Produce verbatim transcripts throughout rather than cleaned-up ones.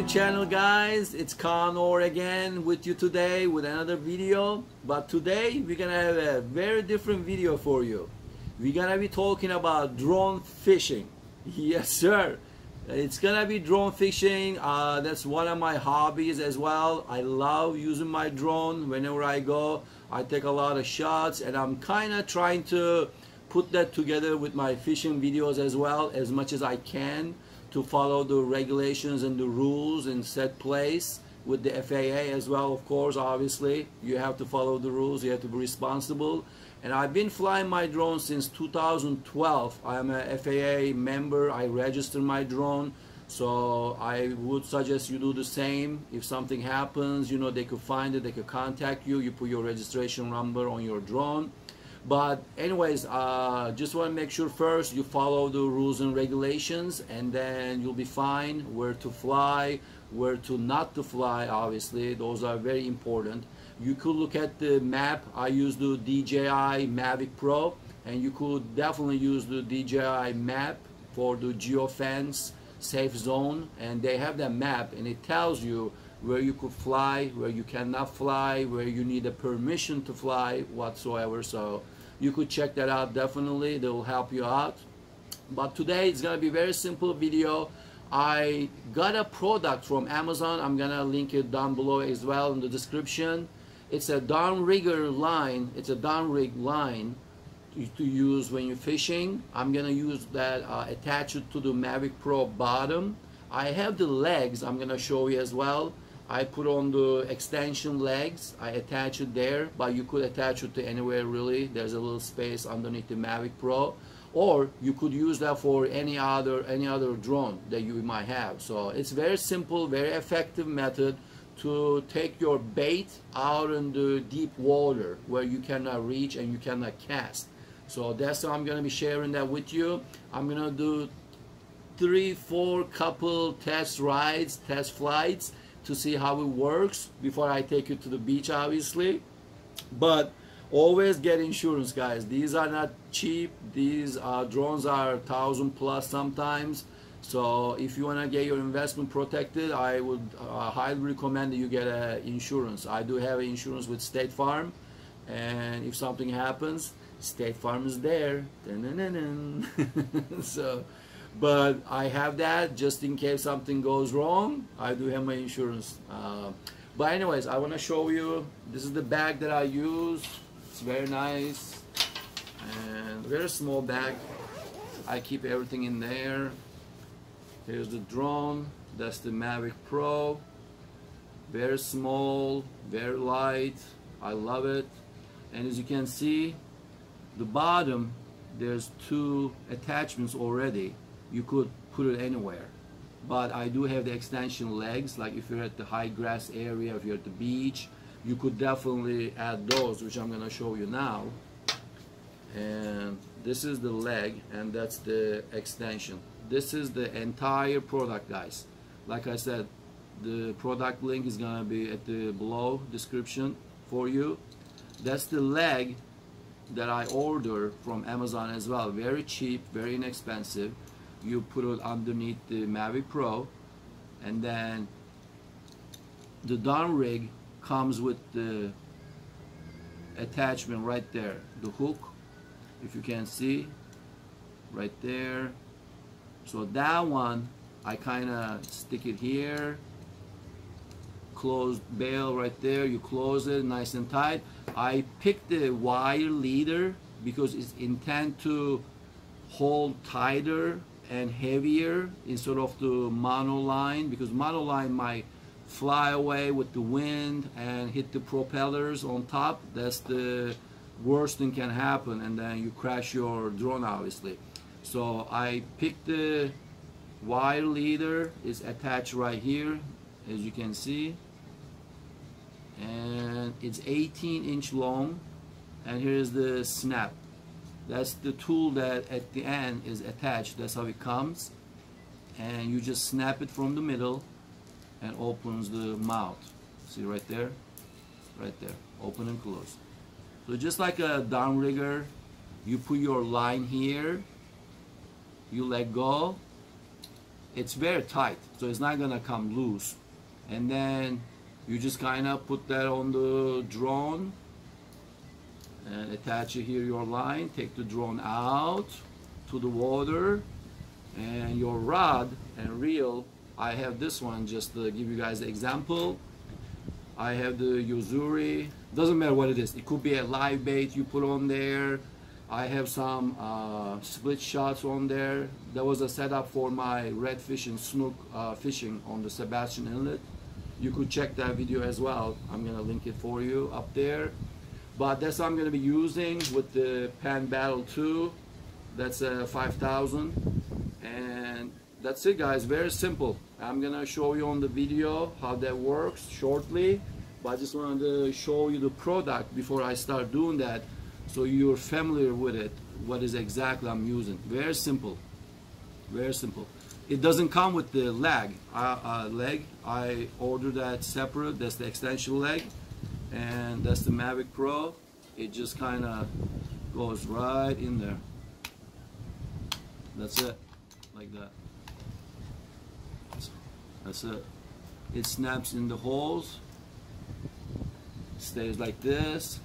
the channel, guys. It's Connor again with you today with another video. But today we're gonna have a very different video for you. We're gonna be talking about drone fishing. Yes sir, it's gonna be drone fishing. Uh, that's one of my hobbies as well. I love using my drone whenever I go. I take a lot of shots, and I'm kind of trying to put that together with my fishing videos as well, as much as I can, to follow the regulations and the rules in set place with the F A A as well. Of course, obviously you have to follow the rules, you have to be responsible. And I've been flying my drone since two thousand twelve. I'm a F A A member. I registered my drone, so I would suggest you do the same. If something happens, you know, they could find it, they could contact you. You put your registration number on your drone. But anyways, uh, just want to make sure first you follow the rules and regulations, and then you'll be fine. Where to fly, where to not to fly, obviously those are very important. You could look at the map. I use the D J I Mavic Pro, and you could definitely use the D J I map for the geofence safe zone, and they have that map, and it tells you where you could fly, where you cannot fly, where you need a permission to fly whatsoever. So you could check that out, definitely. They will help you out. But today it's gonna be a very simple video. I got a product from Amazon. I'm gonna link it down below as well in the description. It's a downrigger line. It's a downrig line to use when you're fishing. I'm gonna use that, uh, attach it to the Mavic Pro bottom. I have the legs, I'm gonna show you as well. I put on the extension legs, I attach it there, but you could attach it to anywhere really. There's a little space underneath the Mavic Pro, or you could use that for any other any other drone that you might have. So it's very simple, very effective method to take your bait out in the deep water where you cannot reach and you cannot cast. So that's how I'm gonna be sharing that with you. I'm gonna do three, four couple test rides, test flights, to see how it works before I take you to the beach, obviously. But always get insurance, guys. These are not cheap. These uh, drones are thousand plus sometimes. So if you want to get your investment protected, I would uh, highly recommend that you get a insurance. I do have insurance with State Farm, and if something happens, State Farm is there. Dun, dun, dun, dun. So, but I have that just in case something goes wrong. I do have my insurance. Uh, but anyways, I want to show you. This is the bag that I use. It's very nice and very small bag. I keep everything in there. Here's the drone. That's the Mavic Pro. Very small, very light. I love it. And as you can see, the bottom, there's two attachments already. You could put it anywhere, but I do have the extension legs. Like if you're at the high grass area, if you're at the beach, you could definitely add those, which I'm gonna show you now. And this is the leg, and that's the extension. This is the entire product, guys. Like I said, the product link is gonna be at the below description for you. That's the leg that I order from Amazon as well. Very cheap, very inexpensive. You put it underneath the Mavic Pro, and then the down rig comes with the attachment right there, the hook, if you can see right there. So that one, I kind of stick it here, closed bail right there. You close it nice and tight. I picked the wire leader because it's intent to hold tighter and heavier instead of the monoline, because monoline might fly away with the wind and hit the propellers on top. That's the worst thing can happen, and then you crash your drone, obviously. So I picked the wire leader. It's attached right here, as you can see, and it's eighteen inch long. And here's the snap. That's the tool that at the end is attached. That's how it comes, and you just snap it from the middle and opens the mouth. See right there, right there, open and close. So just like a downrigger, you put your line here, you let go, it's very tight, so it's not gonna come loose. And then you just kind of put that on the drone and attach it here, your line, take the drone out to the water, and your rod and reel, I have this one just to give you guys an example. I have the Yuzuri, doesn't matter what it is, it could be a live bait you put on there. I have some uh, split shots on there. That was a setup for my redfish and snook uh, fishing on the Sebastian Inlet. You could check that video as well. I'm gonna link it for you up there. But that's what I'm gonna be using with the Pan Battle two. That's a five thousand. And that's it, guys, very simple. I'm gonna show you on the video how that works shortly. But I just wanted to show you the product before I start doing that, so you're familiar with it, what is exactly I'm using. Very simple, very simple. It doesn't come with the leg. Uh, uh, leg. I ordered that separate, that's the extension leg, and that's the Mavic Pro. It just kind of goes right in there. That's it, like that. That's it. It snaps in the holes, stays like this,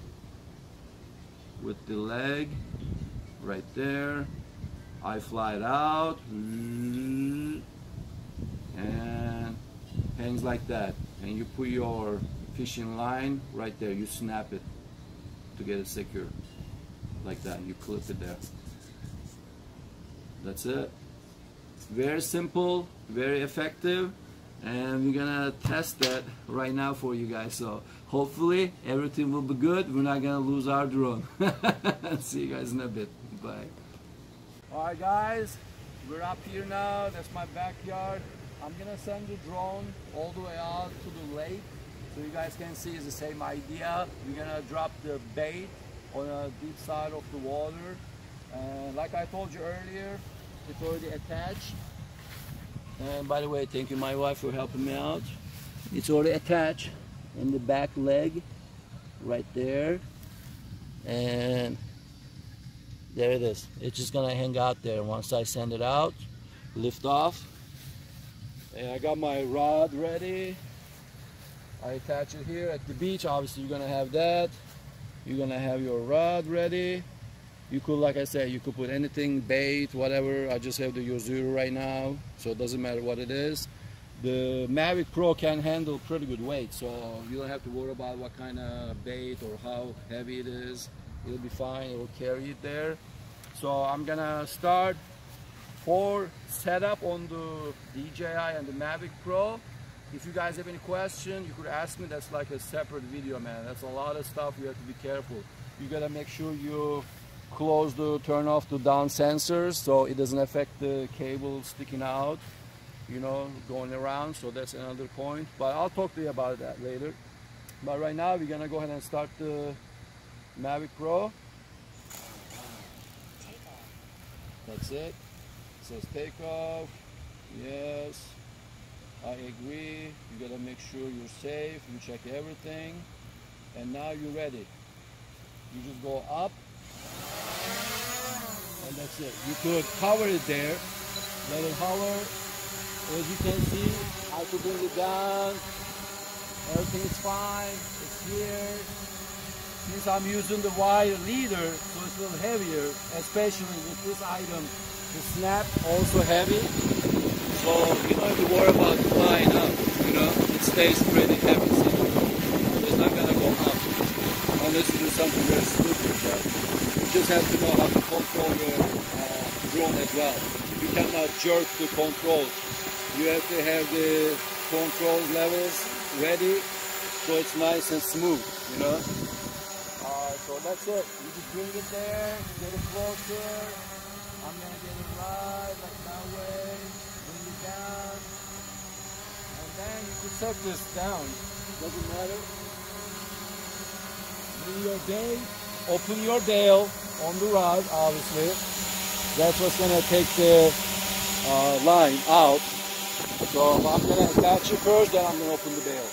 with the leg right there. I fly it out and hangs like that, and you put your fishing line right there, you snap it to get it secure like that, and you clip it there. That's it. Very simple, very effective, and we're gonna test that right now for you guys. So hopefully everything will be good. We're not gonna lose our drone. See you guys in a bit. Bye. All right, guys, we're up here now. That's my backyard. I'm gonna send the drone all the way out to the lake, so you guys can see. It's the same idea. We're gonna drop the bait on a deep side of the water, and like I told you earlier, it's already attached. And by the way, thank you my wife for helping me out. It's already attached in the back leg right there, and there it is. It's just gonna hang out there. Once I send it out, lift off, and I got my rod ready. I attach it here at the beach. Obviously you're gonna have that, you're gonna have your rod ready. You could, like I said, you could put anything, bait, whatever. I just have the Yuzuri right now, so it doesn't matter what it is. The Mavic Pro can handle pretty good weight, so you don't have to worry about what kind of bait or how heavy it is. It'll be fine, it will carry it there. So I'm gonna start for setup on the D J I and the Mavic Pro. If you guys have any question, you could ask me. That's like a separate video, man. That's a lot of stuff, you have to be careful. You gotta make sure you close the, turn off the down sensors so it doesn't affect the cable sticking out, you know, going around. So that's another point, but I'll talk to you about that later. But right now we're gonna go ahead and start the Mavic Pro. That's it. It says take off. Yes, I agree. You gotta make sure you're safe, you check everything, and now you're ready. You just go up. And that's it. You could hover it there, let it hover. As you can see, I could bring it down. Everything is fine. It's here. Since I'm using the wire leader, so it's a little heavier, especially with this item. The snap also heavy, so you don't have to worry about flying up. You know, it stays pretty heavy. So it's not gonna go up unless you do something very stupid. Right? You just have to know how to control your uh, drone as well. You cannot jerk the controls. You have to have the control levels ready so it's nice and smooth, you know. Uh, so that's it. You just bring it there, get it closer. I'm gonna get it right, like that way. Bring it down, and then you can set this down. Doesn't matter. Bring your day. Open your dale on the rod, obviously. That's what's gonna take the uh, line out. So I'm gonna attach it first, then I'm gonna open the dale.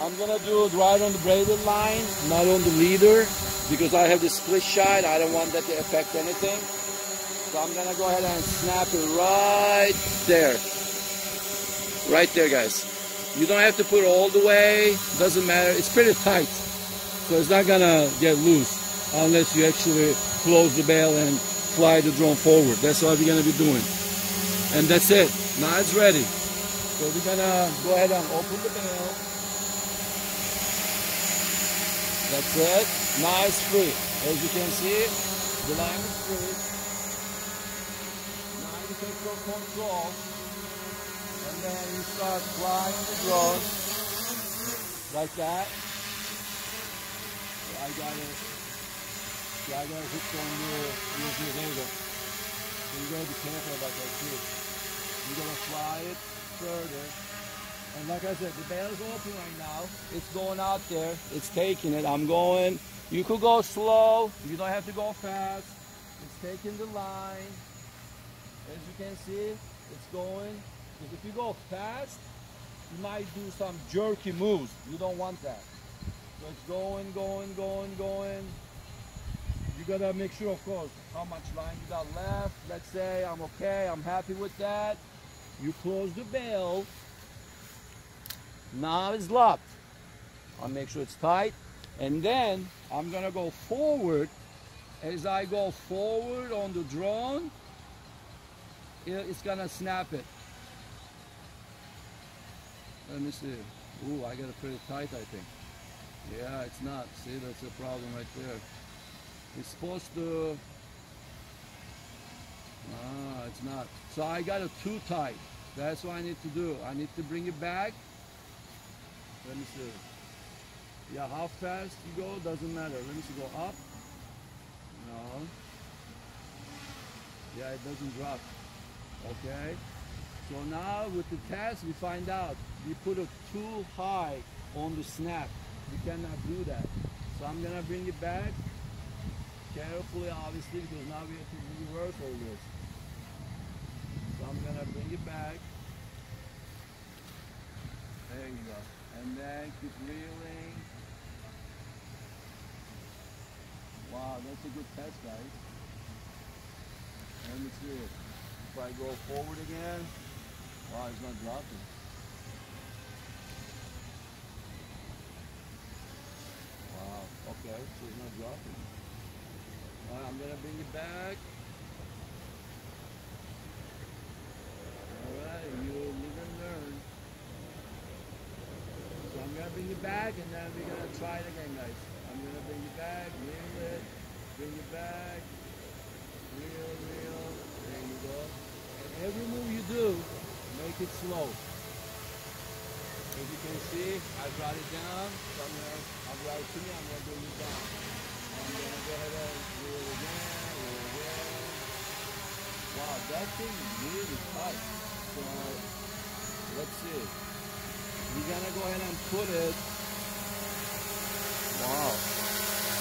I'm gonna do it right on the braided line, not on the leader, because I have the split shot. I don't want that to affect anything. So I'm gonna go ahead and snap it right there. right there, guys. You don't have to put it all the way, doesn't matter. It's pretty tight, so it's not gonna get loose unless you actually close the bail and fly the drone forward. That's all we're gonna be doing. And that's it, now it's ready. So we're gonna go ahead and open the bail. That's it, now it's free. As you can see, the line is free. Now you take your control. And then you start flying the drone like that. So I got it. Yeah, I got a hook on your, your, your there you go. So you gotta be careful about that too. You gotta fly it further. And like I said, the bail is open right now. It's going out there. It's taking it. I'm going. You could go slow. You don't have to go fast. It's taking the line. As you can see, it's going. Because if you go fast, you might do some jerky moves. You don't want that. So it's going, going, going, going. You gotta make sure, of course, how much line you got left. Let's say I'm okay, I'm happy with that. You close the bail. Now it's locked. I'll make sure it's tight. And then I'm gonna go forward. As I go forward on the drone, it's gonna snap it. Let me see. Ooh, I got it pretty tight, I think. Yeah, it's not. See, that's a problem right there. It's supposed to... Ah, it's not. So I got it too tight. That's what I need to do. I need to bring it back. Let me see. Yeah, how fast you go, doesn't matter. Let me see, go up. No. Yeah, it doesn't drop. Okay. So now with the test, we find out we put it too high on the snap. We cannot do that. So I'm gonna bring it back carefully, obviously, because now we have to reverse all this. So I'm gonna bring it back. There you go. And then keep reeling. Wow, that's a good test, guys. Let me see it. If I go forward again, wow, it's not dropping. Wow, okay, so it's not dropping. All right, I'm gonna bring it back. All right, you'll live and learn. So I'm gonna bring it back, and then we're gonna try it again, guys. I'm gonna bring it back, reel it, bring it back, reel, reel. There you go. And every move you do, make it slow. As you can see, I brought it down. So I'm gonna, I'm right to me, I'm gonna bring it down. I'm gonna go ahead and do it again, do it again. Wow, that thing is really tight. So let's see. We're gonna go ahead and put it. Wow.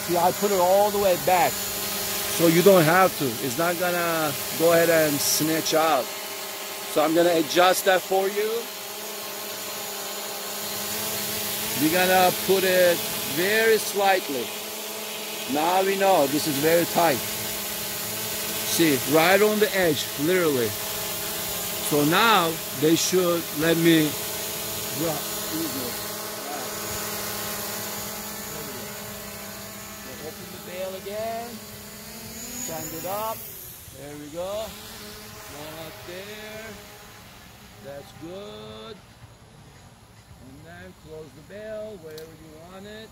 See, I put it all the way back. So you don't have to. It's not gonna go ahead and snitch out. So I'm gonna adjust that for you. We're gonna put it very slightly. Now we know this is very tight. See, right on the edge, literally. So now they should let me drop easily. Right. Open the bail again. Send it up. There we go. One up there. That's good. And then close the bail wherever you want it,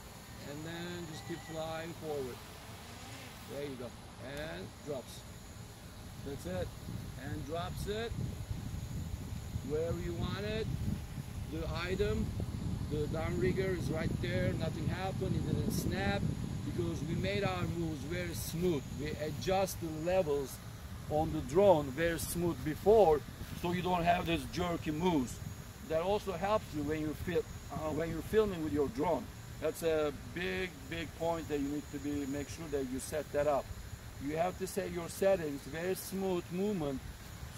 and then just keep flying forward. There you go. And drops. That's it. And drops it wherever you want it. The item, the downrigger is right there. Nothing happened. It didn't snap because we made our moves very smooth. We adjust the levels on the drone very smooth before, so you don't have these jerky moves. That also helps you when you feel, uh, when you're filming with your drone. That's a big, big point that you need to be make sure that you set that up. You have to set your settings very smooth movement,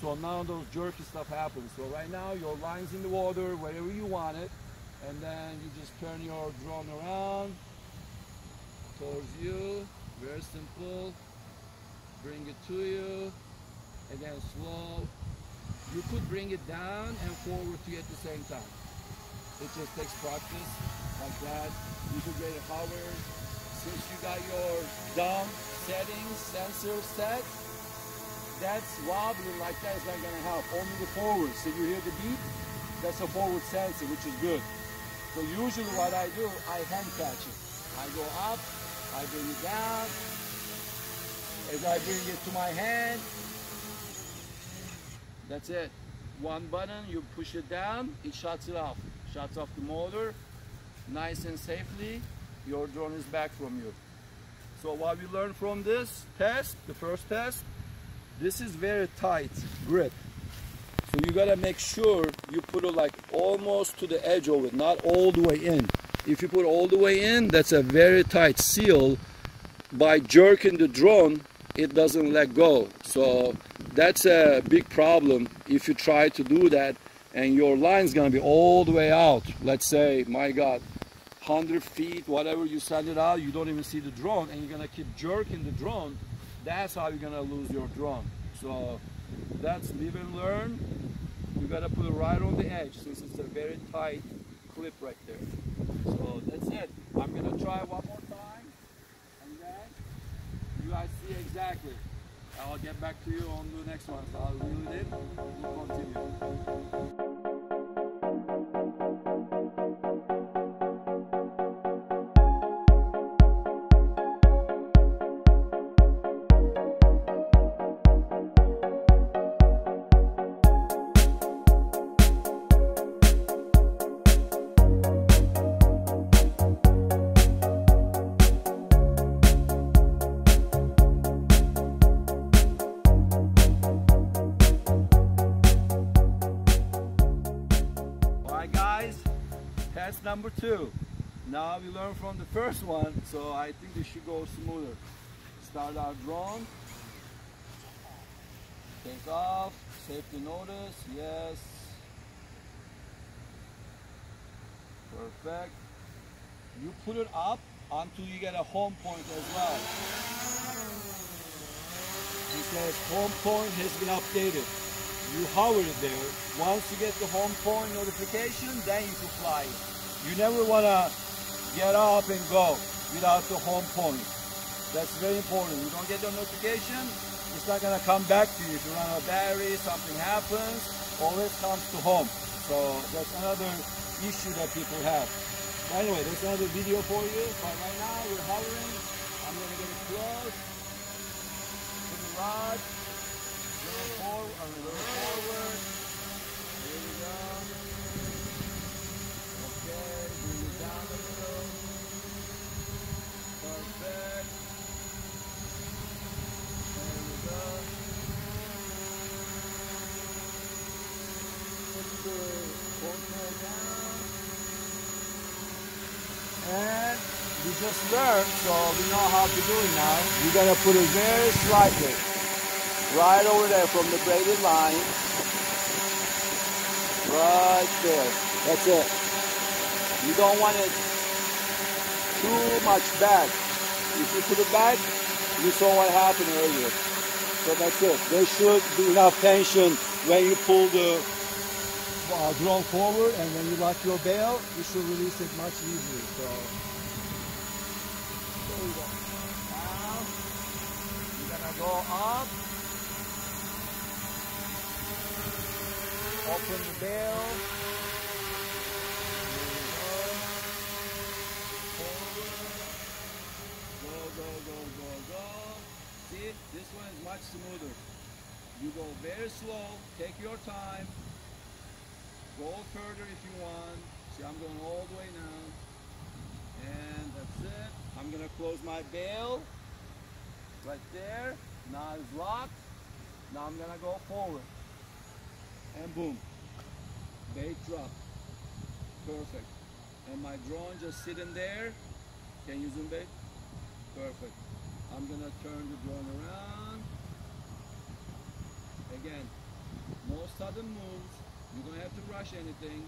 so none of those jerky stuff happens. So right now your line's in the water wherever you want it, and then you just turn your drone around towards you. Very simple. Bring it to you, and then slow. You could bring it down and forward to you at the same time. It just takes practice like that. You could get it powered. Since you got your dumb settings, sensor set, that's wobbling like that is not going to help. Only the forward. So you hear the beep? That's a forward sensor, which is good. So usually what I do, I hand catch it. I go up, I bring it down. As I bring it to my hand, that's it. One button, you push it down, it shuts it off. Shuts off the motor, nice and safely. Your drone is back from you. So what we learned from this test, the first test, this is very tight grip. So you gotta make sure you put it like almost to the edge of it, not all the way in. If you put all the way in, that's a very tight seal. By jerking the drone, it doesn't let go. So that's a big problem if you try to do that and your line's gonna be all the way out. Let's say, my God, one hundred feet, whatever you send it out, you don't even see the drone and you're gonna keep jerking the drone. That's how you're gonna lose your drone. So that's live and learn. You gotta put it right on the edge since it's a very tight clip right there. So that's it. I'm gonna try one more time and then you guys see exactly. I'll get back to you on the next one. So I'll reel it in and we'll continue. Number two. Now we learned from the first one, so I think this should go smoother. Start our drone. Take off. Safety notice. Yes. Perfect. You put it up until you get a home point as well. Because home point has been updated. You hover it there. Once you get the home point notification, then you can fly it. You never want to get up and go without the home point. That's very important. You don't get the notification, it's not going to come back to you. If you run out of battery, something happens, always comes to home. So that's another issue that people have. But anyway, there's another video for you. But right now we're hovering. I'm going to get it close to the rod. Little forward, a little forward. Here we go. And we just learned, so we know how to do it now. We're gonna put it very slightly right over there from the braided line, right there. That's it. You don't want it too much back. If you put it back, you saw what happened earlier. So that's it. There should be enough tension when you pull the Uh, drone forward, and when you lock your bail, you should release it much easier. So there you go. Now you're gonna go up, open the bail. Go, go, go, go, go. See, this one is much smoother. You go very slow. Take your time. Go further if you want. See, I'm going all the way now. And that's it. I'm going to close my bail. Right there. Now it's locked. Now I'm going to go forward. And boom. Bait drop. Perfect. And my drone just sitting there. Can you zoom bait? Perfect. I'm going to turn the drone around. Again. No sudden moves. You don't have to rush anything.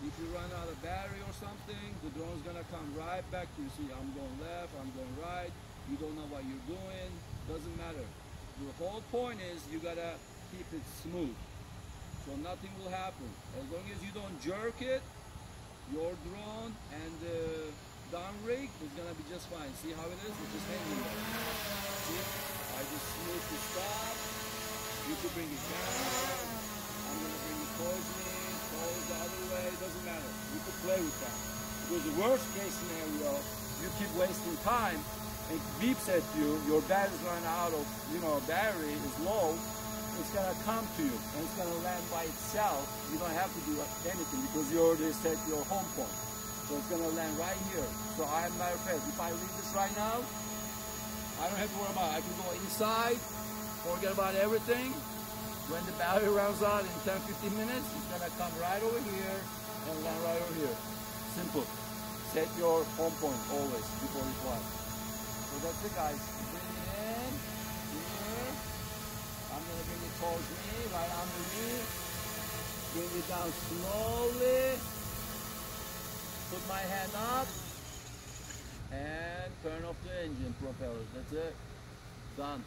If you run out of battery or something, the drone's gonna come right back to you. See, I'm going left, I'm going right. You don't know what you're doing. Doesn't matter. The whole point is you gotta keep it smooth. So so nothing will happen. As long as you don't jerk it, your drone and the downrig is gonna be just fine. See how it is? It's just hanging there. See? I just smooth the stop. You could bring it down. I'm gonna bring it towards me, towards the other way. It doesn't matter. You could play with that. Because the worst case scenario, you keep wasting time. It beeps at you. Your battery's run out of, you know, battery is low. It's gonna come to you and it's gonna land by itself. You don't have to do anything because you already set your home point. So it's gonna land right here. So I'm not afraid. If I leave this right now, I don't have to worry about it. I can go inside, forget about everything. When the battery runs out in ten to fifteen minutes, it's gonna come right over here and land right over here. Simple. Set your home point always before you fly. So that's it, guys. Bring it in here. I'm gonna bring it towards me, right under me. Bring it down slowly. Put my hand up. And turn off the engine propellers. That's it. Done.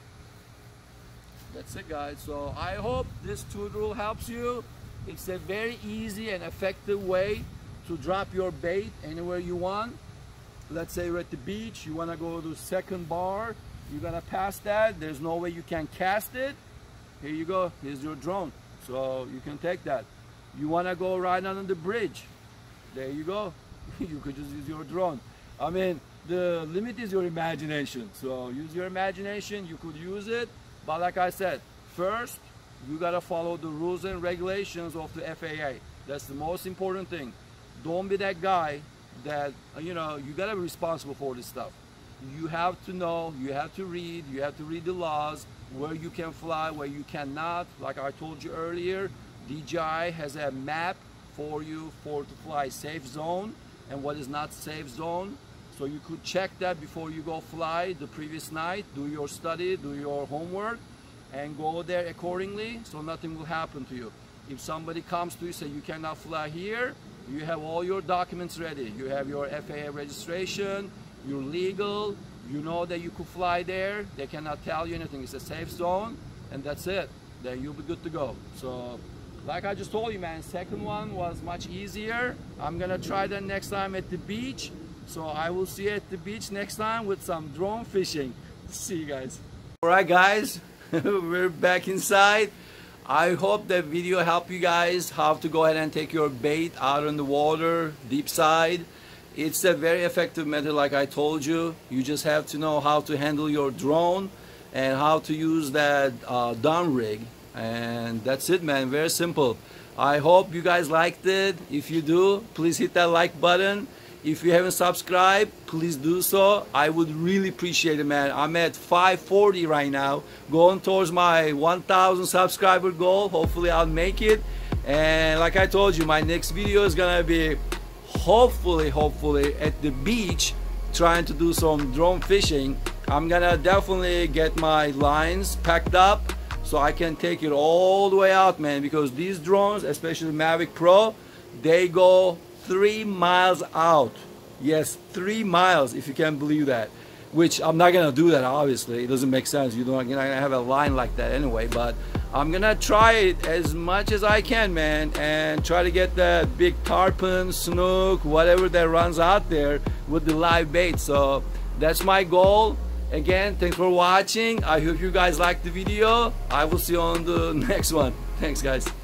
That's it, guys. So I hope this tool helps you. It's a very easy and effective way to drop your bait anywhere you want. Let's say you're at the beach, you wanna go to second bar, you're gonna pass that, there's no way you can cast it. Here you go, here's your drone. So you can take that. You wanna go right on the bridge. There you go. You could just use your drone. I mean, the limit is your imagination. So use your imagination, you could use it. But like I said, first, you gotta follow the rules and regulations of the F A A. That's the most important thing. Don't be that guy that, you know, you gotta be responsible for this stuff. You have to know, you have to read, you have to read the laws, where you can fly, where you cannot. Like I told you earlier, D J I has a map for you for to fly safe zone and what is not safe zone. So you could check that before you go fly the previous night, do your study, do your homework, and go there accordingly so nothing will happen to you. If somebody comes to you and says you cannot fly here, you have all your documents ready. You have your F A A registration, you're legal, you know that you could fly there, they cannot tell you anything. It's a safe zone, and that's it. Then you'll be good to go. So, like I just told you, man, second one was much easier. I'm gonna try that next time at the beach. So I will see you at the beach next time with some drone fishing. See you guys. All right, guys, we're back inside. I hope that video helped you guys how to go ahead and take your bait out on the water, deep side. It's a very effective method like I told you. You just have to know how to handle your drone and how to use that uh, down rig. And that's it, man. Very simple. I hope you guys liked it. If you do, please hit that like button. If you haven't subscribed, please do so. I would really appreciate it, man. I'm at five forty right now, going towards my one thousand subscriber goal. Hopefully I'll make it. And like I told you, my next video is gonna be hopefully, hopefully at the beach, trying to do some drone fishing. I'm gonna definitely get my lines packed up so I can take it all the way out, man, because these drones, especially Mavic Pro, they go three miles out. Yes, three miles, if you can believe that, which I'm not gonna do that, obviously. It doesn't make sense. You don't, you're not gonna have a line like that anyway, but I'm gonna try it as much as I can, man, and try to get that big tarpon, snook, whatever that runs out there with the live bait. So that's my goal. Again, thanks for watching. I hope you guys liked the video. I will see you on the next one. Thanks, guys.